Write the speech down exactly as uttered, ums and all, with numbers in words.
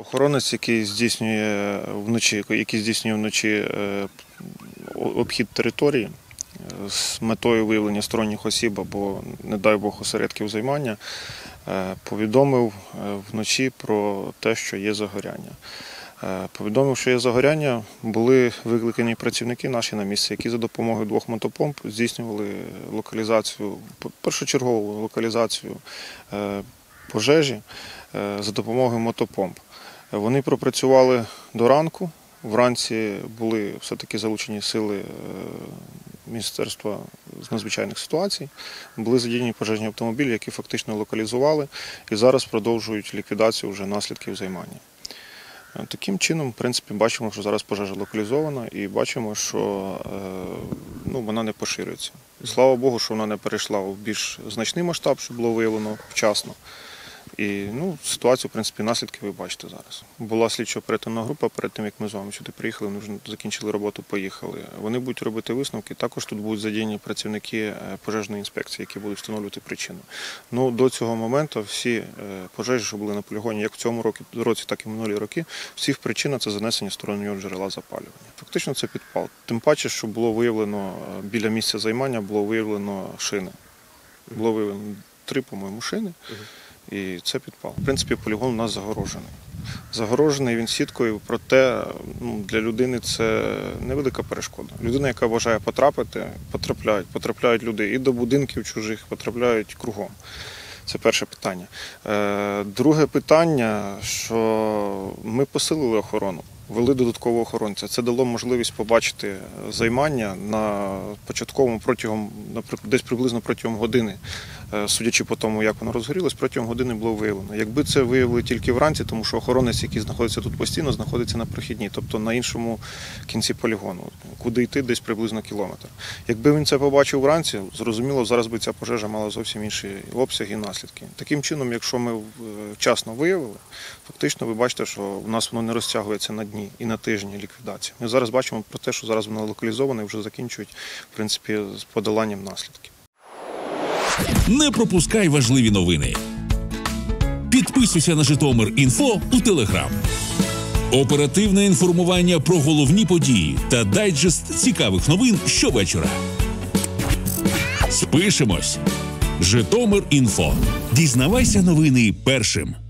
Охоронець, який здійснює вночі, який здійснює вночі обхід території з метою виявлення сторонніх осіб або, не дай Бог, осередків займання, повідомив вночі про те, що є загоряння. Повідомив, що є загоряння, були викликані працівники наші на місці, які за допомогою двох мотопомп здійснювали локалізацію, першочергову локалізацію пожежі за допомогою мотопомп. Вони пропрацювали до ранку, вранці були все-таки залучені сили Міністерства з надзвичайних ситуацій, були задіяні пожежні автомобілі, які фактично локалізували і зараз продовжують ліквідацію вже наслідків займання. Таким чином, в принципі, бачимо, що зараз пожежа локалізована і бачимо, що ну, вона не поширюється. Слава Богу, що вона не перейшла в більш значний масштаб, що було виявлено вчасно. І ну, ситуацію, в принципі, наслідки ви бачите зараз. Була слідчо-оперативна група перед тим, як ми з вами сюди приїхали, вони вже закінчили роботу, поїхали. Вони будуть робити висновки, також тут будуть задіяні працівники пожежної інспекції, які будуть встановлювати причину. Ну, до цього моменту всі пожежі, що були на полігоні, як в цьому році, так і в минулі роки, всіх причина – це занесення стороннього джерела запалювання. Фактично це підпал. Тим паче, що було виявлено, біля місця займання було виявлено шини. Було виявлено три, по-моєму, шини. І це підпал. В принципі, полігон у нас загорожений. Загорожений він сіткою, проте ну, для людини це невелика перешкода. Людина, яка бажає потрапити, потрапляють. Потрапляють люди і до будинків чужих, потрапляють кругом. Це перше питання. Друге питання, що ми посилили охорону, ввели додаткового охоронця. Це дало можливість побачити займання на початковому протягом, десь приблизно протягом години. Судячи по тому, як воно розгорілося, протягом години було виявлено. Якби це виявили тільки вранці, тому що охоронець, який знаходиться тут постійно, знаходиться на прохідній, тобто на іншому кінці полігону, куди йти десь приблизно кілометр. Якби він це побачив вранці, зрозуміло, зараз би ця пожежа мала зовсім інші обсяги і наслідки. Таким чином, якщо ми вчасно виявили, фактично ви бачите, що у нас воно не розтягується на дні і на тижні ліквідації. Ми зараз бачимо про те, що зараз воно локалізоване і вже закінчують, в принципі, з подоланням наслідків. Не пропускай важливі новини. Підписуйся на Житомир точка інфо у Телеграм. Оперативне інформування про головні події та дайджест цікавих новин щовечора. Спишемось. Житомир точка інфо. Дізнавайся новини першим.